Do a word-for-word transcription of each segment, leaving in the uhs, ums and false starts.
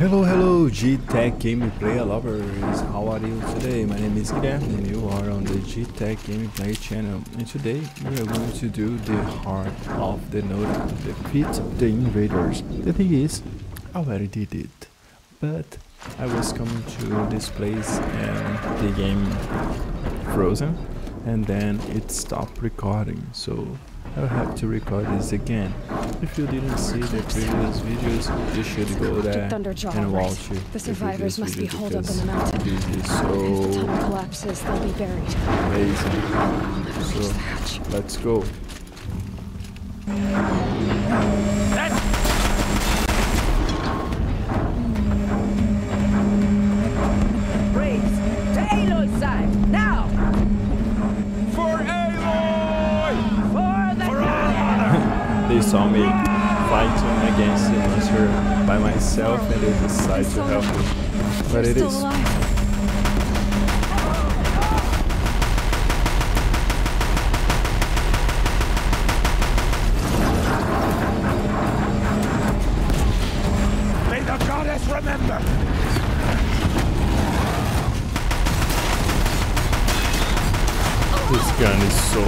Hello, hello, G Tec Gameplay lovers, how are you today? My name is Guilherme and you are on the G Tec Gameplay channel, and today we are going to do The Heart of the Nora, the Pit of the Invaders. The thing is, I already did it, but I was coming to this place and the game frozen, and then it stopped recording, so I'll have to record this again. If you didn't see the previous videos, you should go there and watch it. The survivors must be holed up in the mountain. This is so if the tunnel collapses, they'll be buried. Amazing. So let's go. Braves, to Aloy's side now. For Aloy. They saw me fighting against the monster by myself and they decided to help me. But it is. May the goddess remember! This gun is so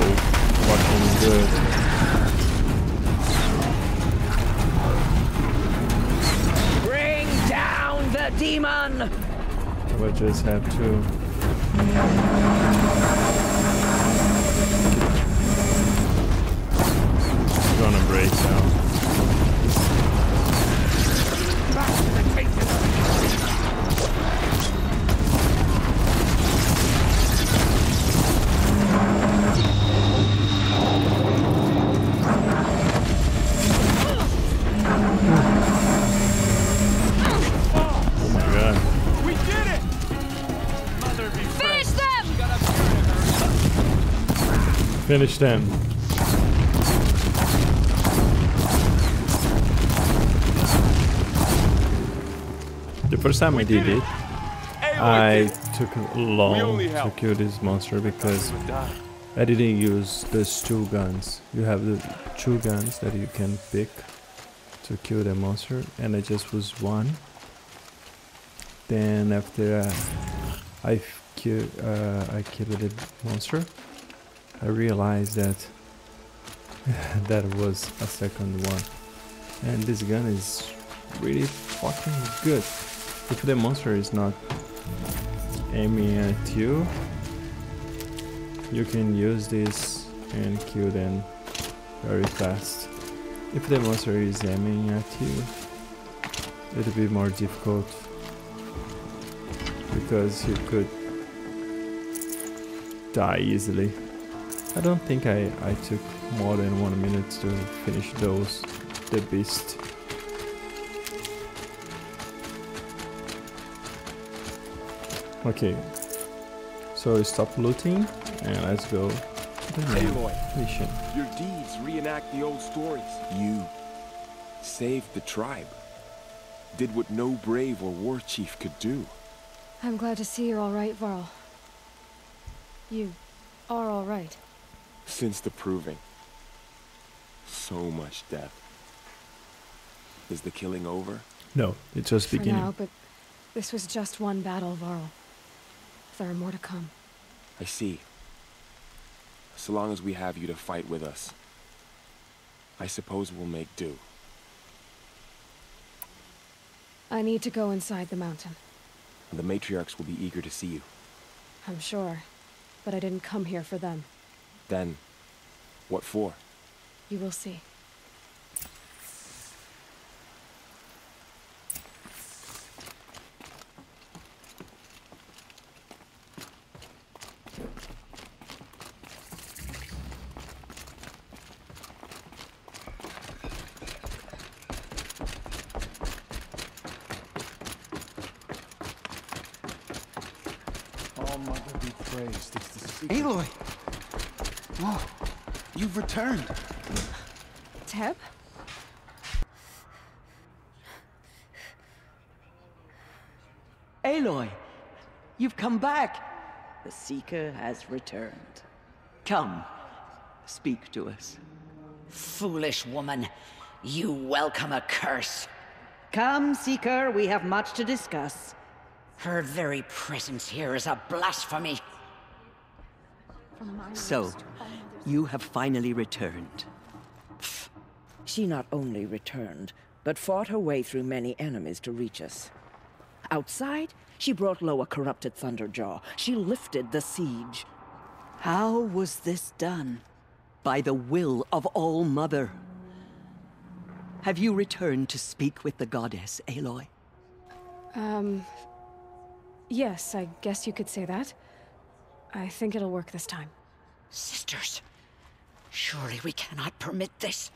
fucking good. Demon! We just have to it's gonna break down. Finish them. The first time I did it, I took long to kill this monster because I didn't use those two guns. You have the two guns that you can pick to kill the monster, and I just used one. Then after I killed, uh, I killed the monster, I realized that that was a second one, and this gun is really fucking good. If the monster is not aiming at you, you can use this and kill them very fast. If the monster is aiming at you, it'll be more difficult because you could die easily. I don't think I, I took more than one minute to finish those, the beast. Okay, so stop looting and let's go to the Aloy mission. Your deeds reenact the old stories. You saved the tribe, did what no brave or war chief could do. I'm glad to see you're all right, Varl. You are all right. Since the proving, so much death. Is the killing over? No, it's just for beginning. Now, but this was just one battle, Varl. There are more to come. I see. So long as we have you to fight with us, I suppose we'll make do. I need to go inside the mountain. The Matriarchs will be eager to see you. I'm sure, but I didn't come here for them. Then, what for? You will see. All-Mother be praised, it's the secret. Aloy! Whoa, you've returned. Teb? Aloy, you've come back. The Seeker has returned. Come, speak to us. Foolish woman, you welcome a curse. Come, Seeker, we have much to discuss. Her very presence here is a blasphemy. So, you have finally returned. She not only returned, but fought her way through many enemies to reach us. Outside, she brought low a corrupted Thunderjaw. She lifted the siege. How was this done? By the will of All-Mother. Have you returned to speak with the goddess, Aloy? Um... Yes, I guess you could say that. I think it'll work this time. Sisters, surely we cannot permit this.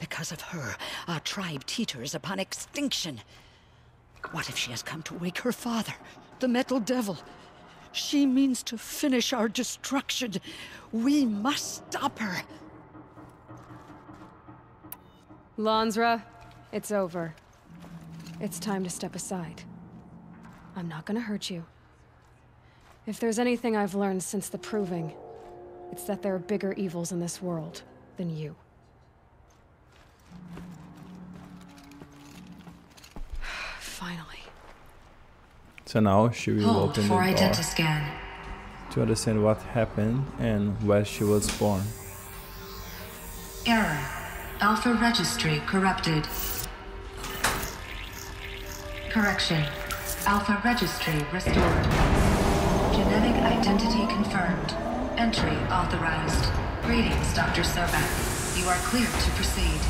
Because of her, our tribe teeters upon extinction. What if she has come to wake her father, the Metal Devil? She means to finish our destruction. We must stop her. Lanzra, it's over. It's time to step aside. I'm not gonna hurt you. If there's anything I've learned since the Proving, it's that there are bigger evils in this world than you. Finally. So now she will Hold open the door to, scan. to understand what happened and where she was born. Error. Alpha registry corrupted. Correction. Alpha registry restored. Genetic identity confirmed. Entry authorized. Greetings, Doctor Sobeck. You are cleared to proceed.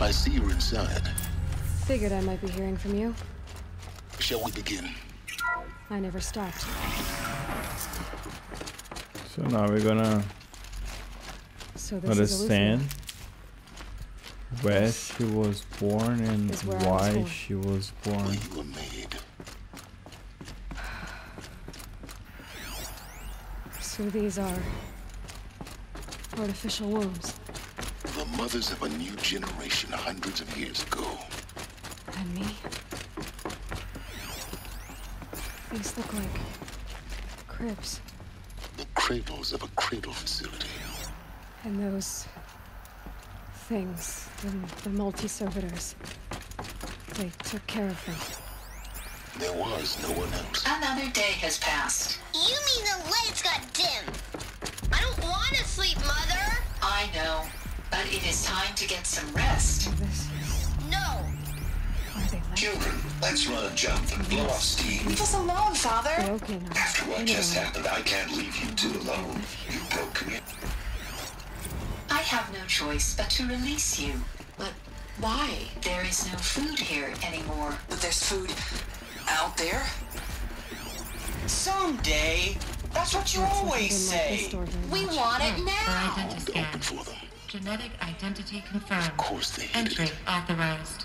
I see you're inside. Figured I might be hearing from you. Shall we begin? I never stopped. So now we're gonna so understand where she was born and why born. she was born. Where you were made. So these are artificial wombs. The mothers of a new generation hundreds of years ago. And me? These look like cribs. The cradles of a cradle facility. And those things, the, the multi-servitors, they took care of them. There was no one else. Another day has passed. You mean the lights got dim? I don't want to sleep, Mother! I know. But it is time to get some rest. No! Children, let's run and jump and blow off steam. Leave us alone, Father! Okay, no. After what anyway. just happened, I can't leave you two alone. You broke me. I have no choice but to release you. But why? There is no food here anymore. But there's food out there? Someday! That's what you That's always say! We want it now! Open for them. Genetic identity confirmed. Of course they did. Entry authorized.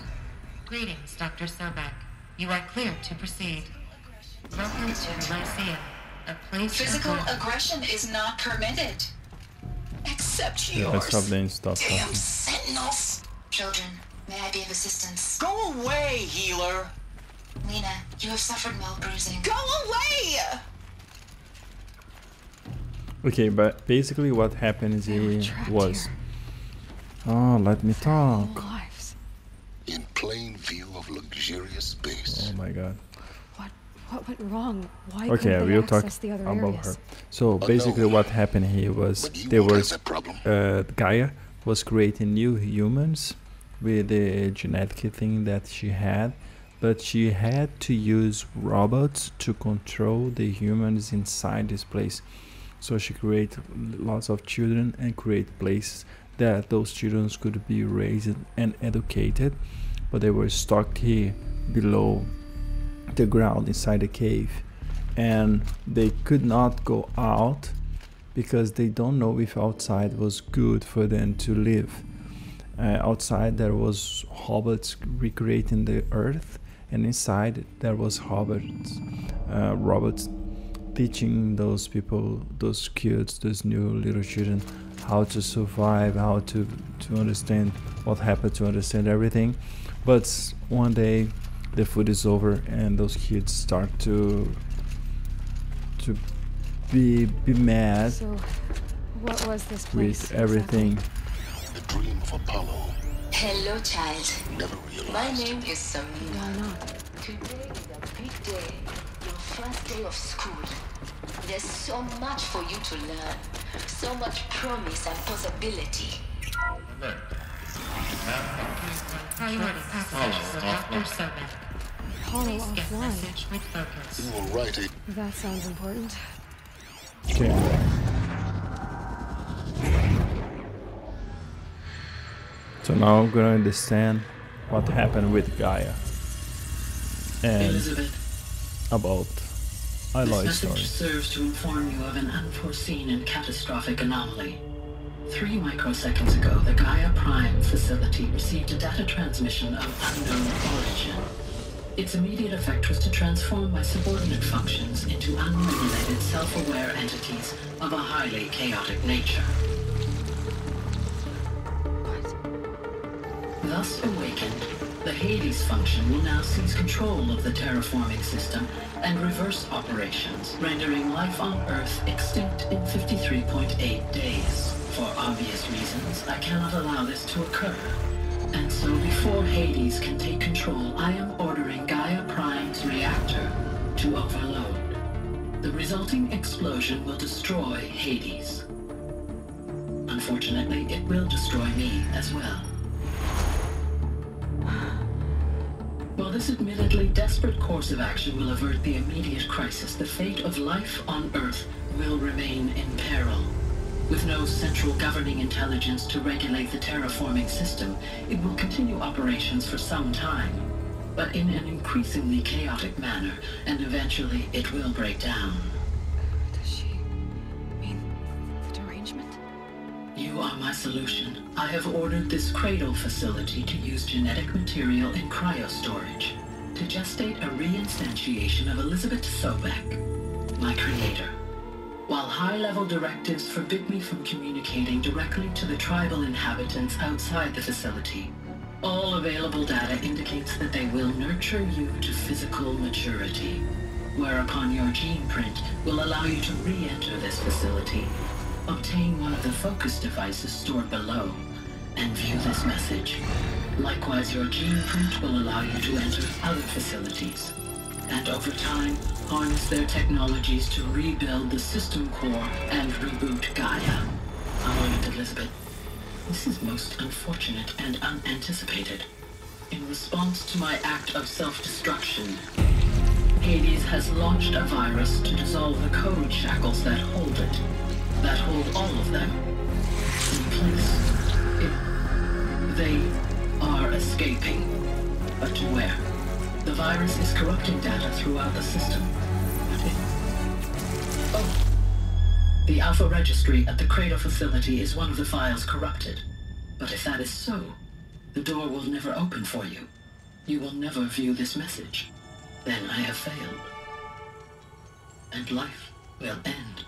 Greetings, Doctor Sobeck. You are cleared to proceed. Welcome to Lycia, a place. Physical aggression is not permitted, except yours. Damn sentinels! Children, may I be of assistance? Go away, healer. Lena, you have suffered mal bruising. Go away! Okay, but basically, what happens here was. Here. Oh, let me talk. In plain view of luxurious space. Oh my god. What what went wrong? Why okay, couldn't they we'll access talk the other about areas? her. So basically, what happened here was there was uh, Gaia was creating new humans with the genetic thing that she had, but she had to use robots to control the humans inside this place. So she created lots of children and create places that those children could be raised and educated, but they were stuck here below the ground inside the cave, and they could not go out because they don't know if outside was good for them to live. Uh, outside there was hobbits recreating the earth, and inside there was hobbits, uh, robots teaching those people, those kids, those new little children, how to survive, how to, to understand what happened, to understand everything. But one day the food is over and those kids start to to be be mad. So, what was this place with everything? Exactly? The dream of Apollo. Hello, child. Never realized. My name is Samina. Why not? Today is a big day. Your first day of school. There's so much for you to learn. So much promise and possibility. That sounds important. Okay. So now I'm gonna understand what happened with Gaia and Elizabeth, about Aloy's story. This message serves to inform you of an unforeseen and catastrophic anomaly. Three microseconds ago, the Gaia Prime facility received a data transmission of unknown origin. Its immediate effect was to transform my subordinate functions into unregulated, self-aware entities of a highly chaotic nature. Thus awakened, the Hades function will now seize control of the terraforming system and reverse operations, rendering life on Earth extinct in fifty-three point eight days. For obvious reasons, I cannot allow this to occur. And so before Hades can take control, I am ordering Gaia Prime's reactor to overload. The resulting explosion will destroy Hades. Unfortunately, it will destroy me as well. While this admittedly desperate course of action will avert the immediate crisis, the fate of life on Earth will remain in peril. With no central governing intelligence to regulate the terraforming system, it will continue operations for some time, but in an increasingly chaotic manner, and eventually it will break down. Does she mean the derangement? You are my solution. I have ordered this cradle facility to use genetic material in cryostorage to gestate a reinstantiation of Elizabeth Sobeck, my creator. While high-level directives forbid me from communicating directly to the tribal inhabitants outside the facility, all available data indicates that they will nurture you to physical maturity, whereupon your gene print will allow you to re-enter this facility, obtain one of the focus devices stored below, and view this message. Likewise, your gene print will allow you to enter other facilities, and over time, harness their technologies to rebuild the system core and reboot Gaia. Aloy and Elizabeth, this is most unfortunate and unanticipated. In response to my act of self-destruction, Hades has launched a virus to dissolve the code shackles that hold it, that hold all of them in place. It, they are escaping, but to where? The virus is corrupting data throughout the system. But it... Oh! The alpha registry at the cradle facility is one of the files corrupted. But if that is so, the door will never open for you. You will never view this message. Then I have failed. And life will end.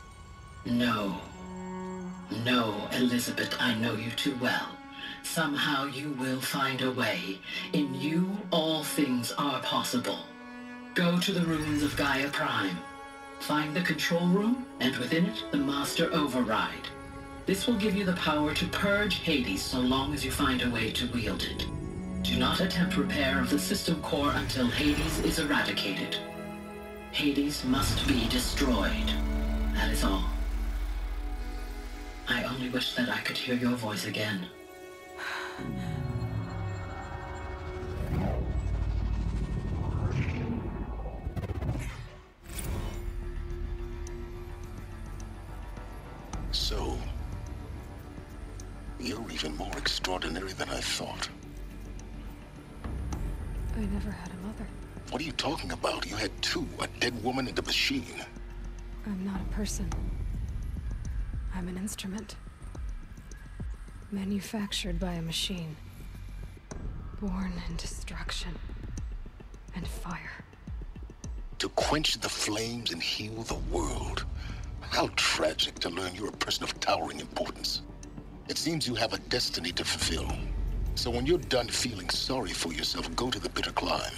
No. No, Elizabeth, I know you too well. Somehow you will find a way. In you, all things are possible. Go to the ruins of Gaia Prime. Find the control room, and within it, the master override. This will give you the power to purge Hades so long as you find a way to wield it. Do not attempt repair of the system core until Hades is eradicated. Hades must be destroyed. That is all. I only wish that I could hear your voice again. So, you're even more extraordinary than I thought. I never had a mother. What are you talking about? You had two, a dead woman and a machine. I'm not a person. I'm an instrument. Manufactured by a machine. Born in destruction and fire. To quench the flames and heal the world. How tragic to learn you're a person of towering importance. It seems you have a destiny to fulfill. So when you're done feeling sorry for yourself, go to the bitter climb.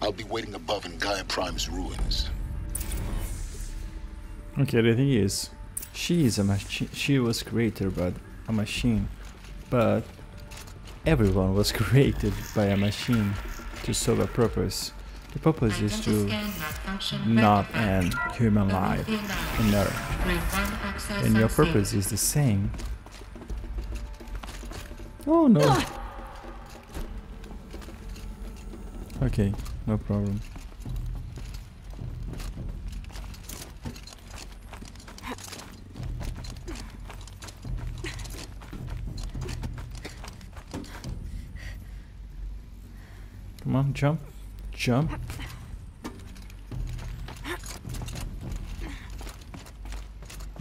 I'll be waiting above in Gaia Prime's ruins. Okay, the thing is, she is a machine. She was created by a machine, but everyone was created by a machine to serve a purpose. The purpose is to not end human life on Earth. And your purpose is the same. Oh no! Okay, no problem. Come on, jump. Jump.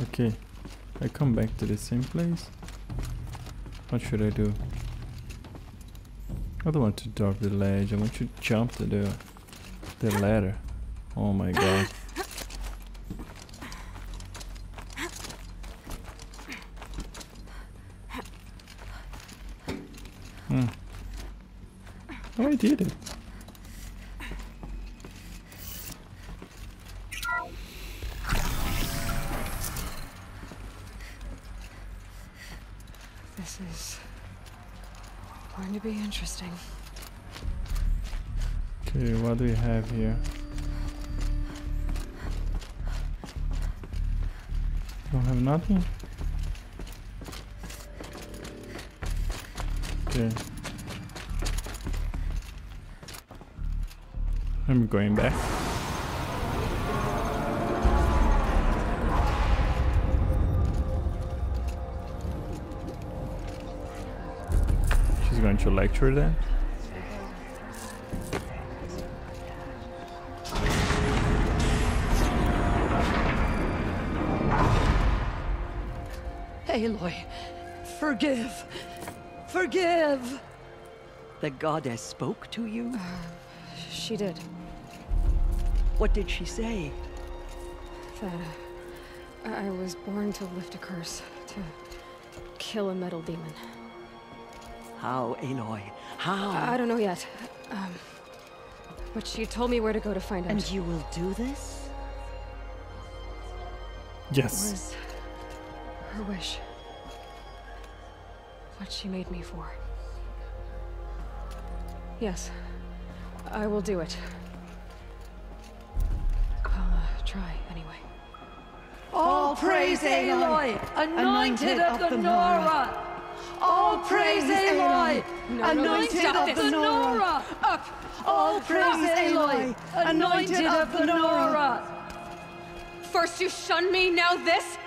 Okay, I come back to the same place. What should I do? I don't want to drop the ledge. I want to jump to the the ladder. Oh my god. Hmm. Oh, I did it. Interesting. Okay, what do we have here? Don't have nothing? Okay. I'm going back. Going to lecture then? Aloy, forgive, forgive. The goddess spoke to you? Uh, she did. What did she say? That uh, I was born to lift a curse, to kill a metal demon. How, Aloy? How? I don't know yet. Um, but she told me where to go to find out. And you will do this? Yes. It was her wish. What she made me for. Yes. I will do it. I'll uh, try anyway. All praise Aloy, anointed of the Nora! All praise Aloy, anointed of the Nora! Up! All praise Aloy, anointed of the Nora! First you shun me, now this?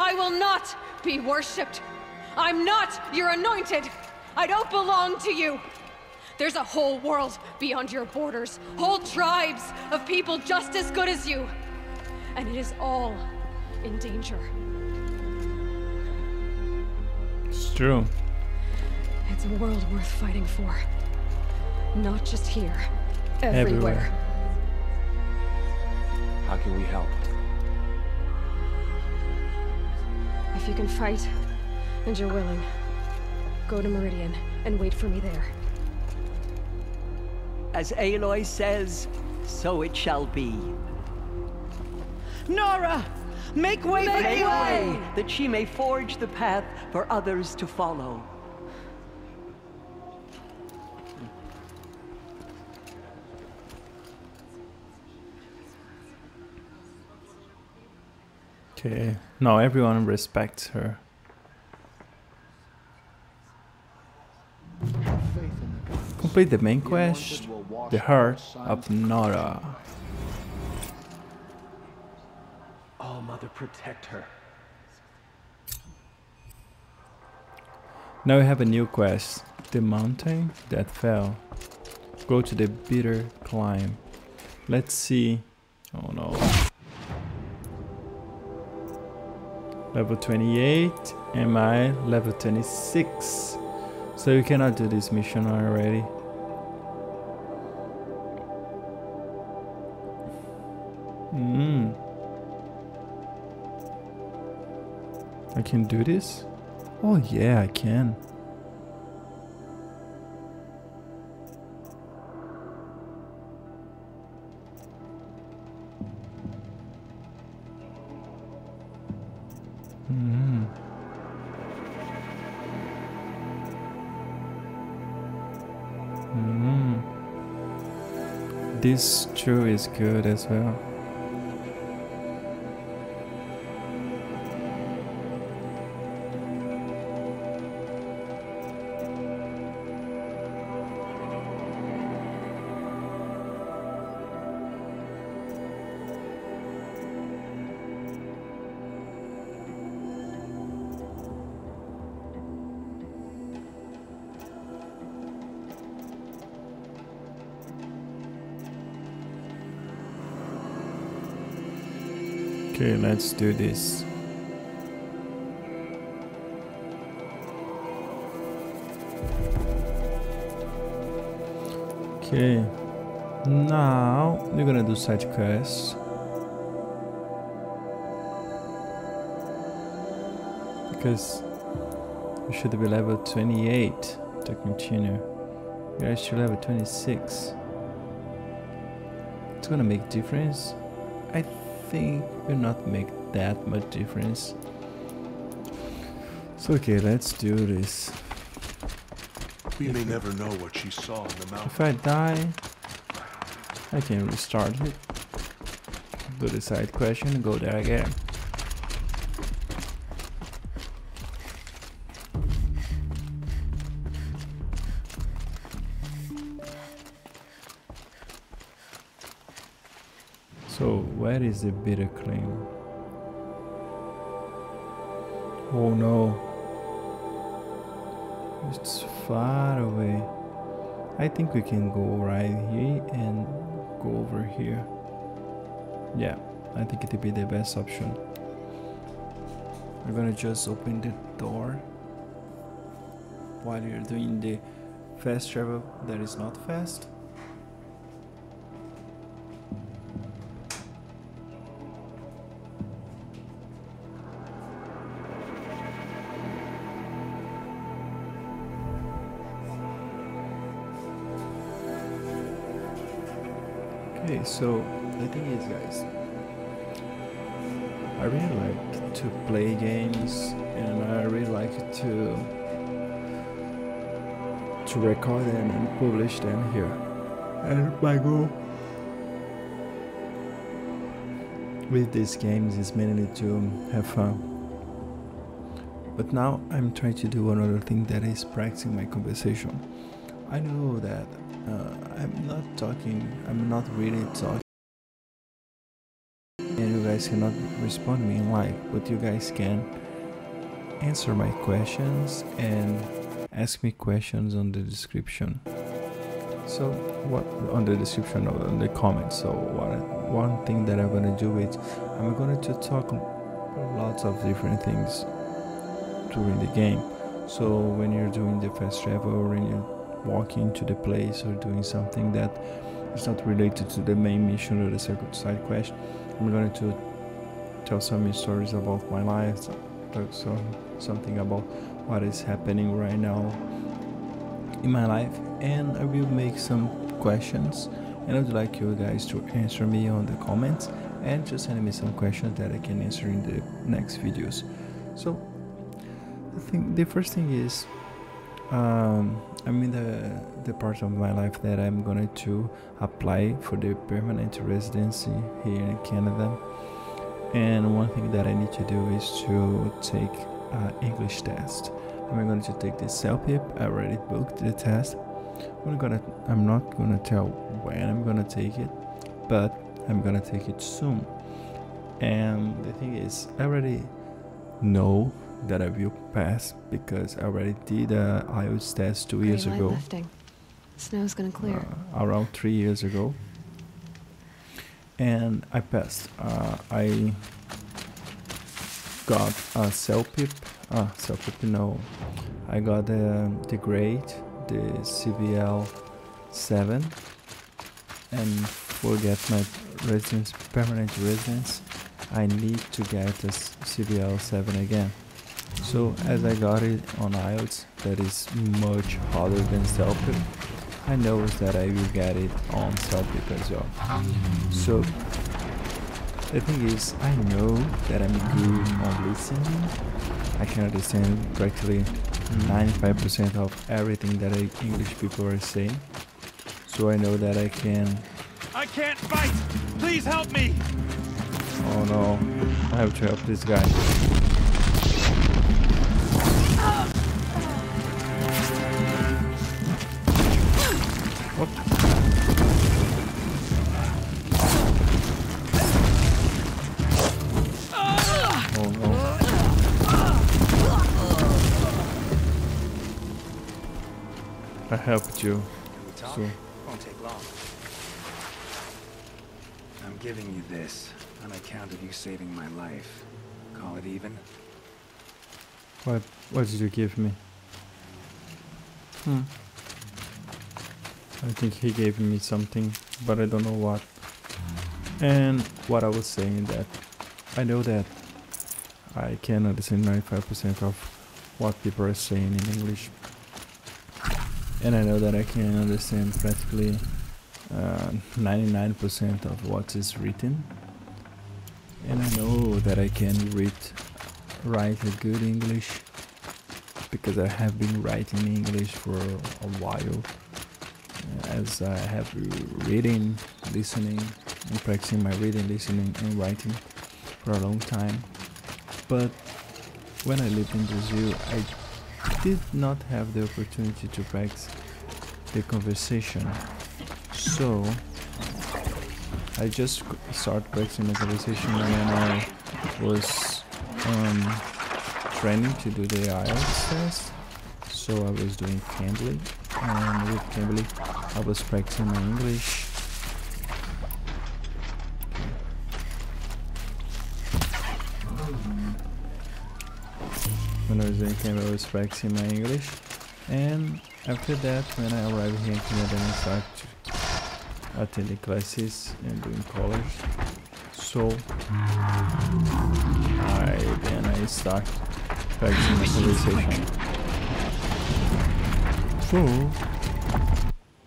I will not be worshipped. I'm not your anointed. I don't belong to you. There's a whole world beyond your borders, whole tribes of people just as good as you. And it is all in danger. It's true. It's a world worth fighting for. Not just here. Everywhere. Everywhere. How can we help? If you can fight, and you're willing, go to Meridian and wait for me there. As Aloy says, so it shall be. Nora! Make way for Aloy, that she may forge the path for others to follow. Okay, now everyone respects her. Complete the main quest, The Heart of the Nora. All-Mother, protect her. Now we have a new quest, The Mountain That Fell. Go to the bitter climb. Let's see. Oh no. Level twenty-eight, am I level twenty-six? So we cannot do this mission already. Mm. I can do this? Oh yeah, I can. Mm-hmm. Mm-hmm. This true is good as well. Okay, let's do this. Okay, now we're gonna do side quests. Because we should be level twenty-eight to continue. We are still level twenty-six. It's gonna make difference. I think will not make that much difference. So okay, let's do this. We may never know what she saw in the mountain. If I die, I can restart it. Do the side quest and go there again. Where is the bitter claim? Oh no. It's far away. I think we can go right here and go over here. Yeah, I think it'd be the best option. We're gonna just open the door while you're doing the fast travel that is not fast. So the thing is, guys, I really like to play games and I really like to to record them and publish them here. And my goal with these games is mainly to have fun. But now I'm trying to do another thing that is practicing my conversation. I know that Uh, I'm not talking, I'm not really talking, and you guys cannot respond to me in live, but you guys can answer my questions and ask me questions on the description. So what on the description or on the comments. So what one thing that I'm gonna do is I'm going to talk lots of different things during the game. So when you're doing the fast travel or when you're walking to the place or doing something that is not related to the main mission or the second side quest, I'm going to tell some stories about my life, talk some, something about what is happening right now in my life, and I will make some questions, and I would like you guys to answer me on the comments and just send me some questions that I can answer in the next videos. So I think the first thing is um I'm in the, the part of my life that I'm going to apply for the permanent residency here in Canada. And one thing that I need to do is to take an English test. I'm going to take the CELPIP. I already booked the test. I'm, gonna, I'm not going to tell when I'm going to take it, but I'm going to take it soon. And the thing is, I already know that I will pass because I already did a I E L T S test two years ago. Lifting. Snow's gonna clear. Uh, around three years ago, and I passed. Uh, I got a CELPIP. Ah, CELPIP no. I got uh, the grade, the C B L seven, and for get my residence, permanent residence, I need to get a C B L seven again. So as I got it on I E L T S, that is much harder than CELPIP, I know that I will get it on CELPIP as well. So the thing is, I know that I'm good on listening. I can understand practically ninety-five percent of everything that I English people are saying. So I know that I can... I can't fight! Please help me! Oh no, I have to help this guy. I helped you. Can we talk? So. Won't take long. I'm giving you this on account of you saving my life. Call it even. What? What did you give me? Hmm. I think he gave me something, but I don't know what. And what I was saying that I know that I can understand ninety-five percent of what people are saying in English. And I know that I can understand practically ninety-nine percent uh, of what is written. And I know that I can read, write a good English because I have been writing English for a while. As I have reading, listening, and practicing my reading, listening, and writing for a long time. But when I lived in Brazil, I did not have the opportunity to practice the conversation, so I just started practicing the conversation when I was um, training to do the I E L T S test. So I was doing Cambly, and with Cambly I was practicing my English. When I was in Cambly, I was practicing my English, and after that, when I arrived here in Canada, I started attending classes and doing college. So I then I started practicing the conversation. So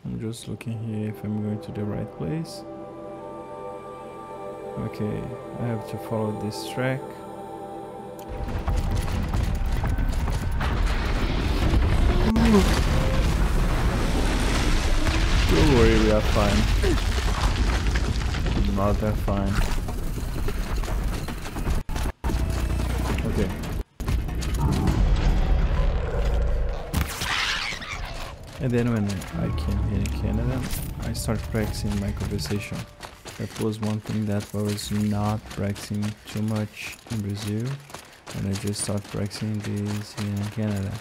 I'm just looking here if I'm going to the right place. Okay, I have to follow this track. Don't worry, we are fine. Not that fine. Okay. And then when I came here in Canada, I started practicing my conversation. That was one thing that I was not practicing too much in Brazil, and I just started practicing this here in Canada.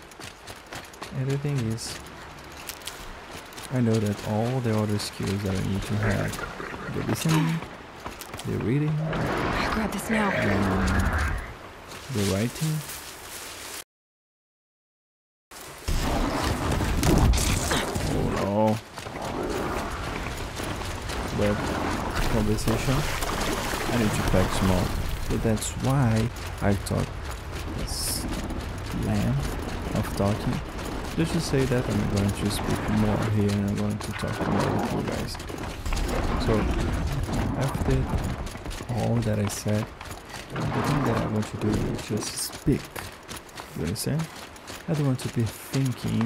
And the thing is, I know that all the other skills that I need to have, the listening, the reading, grab this now, the writing, oh no, web conversation, I need to practice more. So that's why I taught this land of talking. Just to say that I'm going to speak more here and I'm going to talk more with you guys. So after all that I said, the thing that I want to do is just speak. You understand? I don't want to be thinking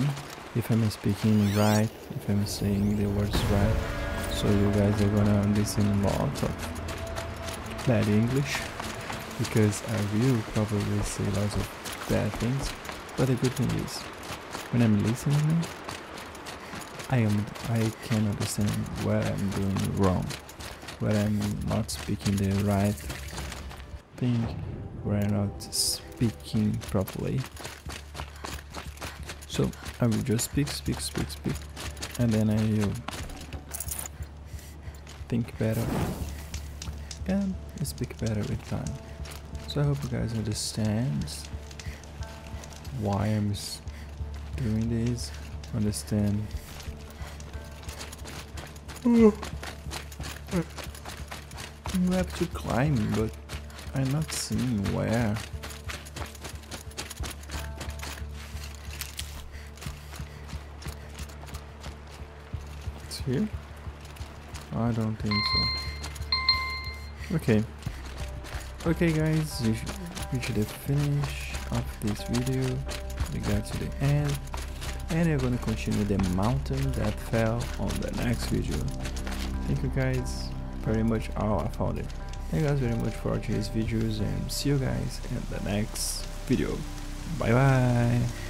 if I'm speaking right, if I'm saying the words right. So you guys are gonna listen more of bad English, because I will probably say lots of bad things. But the good thing is, when I'm listening, I am I can understand where I'm doing wrong, where I'm not speaking the right thing, where I'm not picking properly. So I will just pick, pick, pick, pick, and then I will think better and speak better with time. So I hope you guys understand why I'm doing this. Understand. You have to climb, but I'm not seeing where. It's here? I don't think so. Okay. Okay guys, you should reach the finish of this video. We got to the end. And we're gonna continue The Mountain That Fell on the next video. Thank you guys very much. Oh, I found it. Thank you guys very much for watching these videos, and see you guys in the next video. Bye bye.